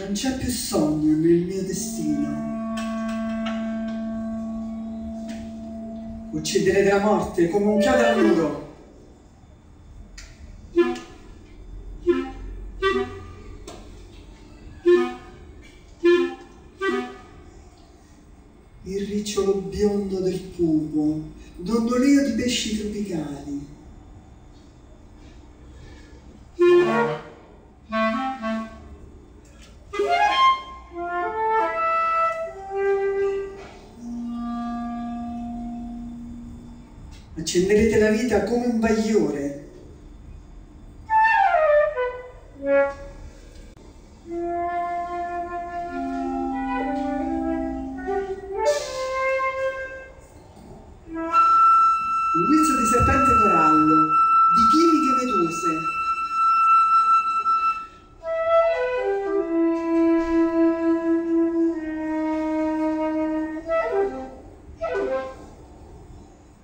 Non c'è più sogno nel mio destino. Uccidere della morte come un chiodo al muro. Il ricciolo biondo del pupo, dondolio di pesci tropicali. Accenderete la vita come un bagliore. Un guizzo di serpente corallo, di chimiche meduse.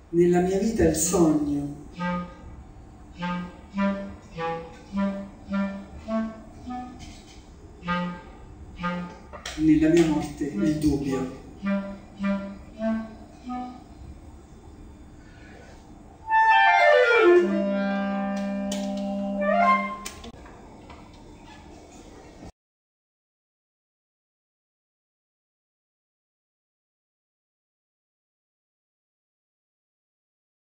Nella mia vita il sogno. Nella mia morte il dubbio.